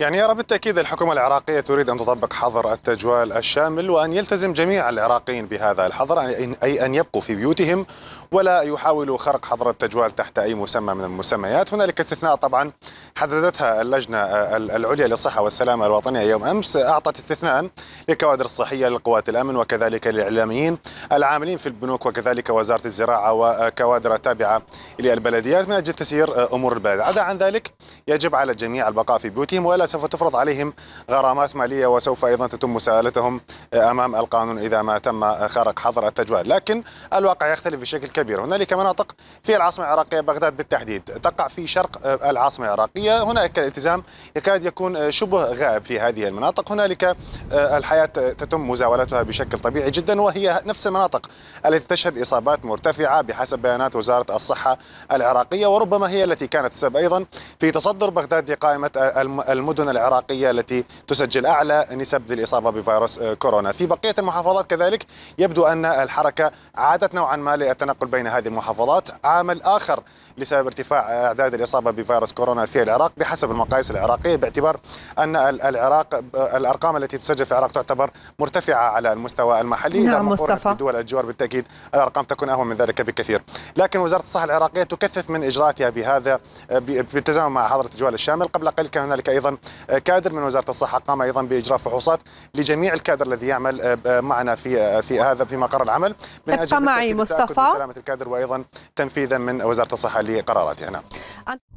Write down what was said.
يعني يرى بالتأكيد الحكومة العراقية تريد أن تطبق حظر التجوال الشامل وأن يلتزم جميع العراقيين بهذا الحظر، أي أن يبقوا في بيوتهم ولا يحاولوا خرق حظر التجوال تحت أي مسمى من المسميات. هنالك استثناء طبعا حددتها اللجنة العليا للصحة والسلامة الوطنية يوم أمس، أعطت استثناء للكوادر الصحية، لقوات الأمن، وكذلك للإعلاميين العاملين في البنوك، وكذلك وزارة الزراعة وكوادر تابعة إلى البلديات من أجل تسيير أمور البلد. عدا عن ذلك يجب على الجميع البقاء في بيوتهم، ولا سوف تفرض عليهم غرامات مالية، وسوف أيضا تتم مساءلتهم أمام القانون إذا ما تم خرق حظر التجوال. لكن الواقع يختلف بشكل كبير. هنالك مناطق في العاصمة العراقية بغداد بالتحديد تقع في شرق العاصمة العراقية، هناك الالتزام يكاد يكون شبه غائب في هذه المناطق. هنالك الحياة تتم مزاولتها بشكل طبيعي جدا، وهي نفس المناطق التي تشهد إصابات مرتفعة بحسب بيانات وزارة الصحة العراقية، وربما هي التي كانت السبب أيضا في تصدر بغداد لقائمة المدن العراقية التي تسجل أعلى نسب للإصابة بفيروس كورونا. في بقية المحافظات كذلك يبدو أن الحركة عادت نوعا ما للتنقل بين هذه المحافظات، عامل آخر لسبب ارتفاع أعداد الإصابة بفيروس كورونا في العراق بحسب المقاييس العراقية، باعتبار أن العراق الأرقام التي تسجل في العراق تعتبر مرتفعة على المستوى المحلي. نعم مصطفى، دول الجوار بالتأكيد الأرقام تكون أهون من ذلك بكثير، لكن وزارة الصحة العراقية تكثف من إجراءاتها بهذا بالتزامن مع حظر التجوال الشامل. قبل قليل كان هنالك أيضا كادر من وزارة الصحة قام أيضا بإجراء فحوصات لجميع الكادر الذي يعمل معنا في هذا في مقر العمل من أجل تأكد سلامة الكادر وأيضا تنفيذا من وزارة الصحة لقراراتها. نعم.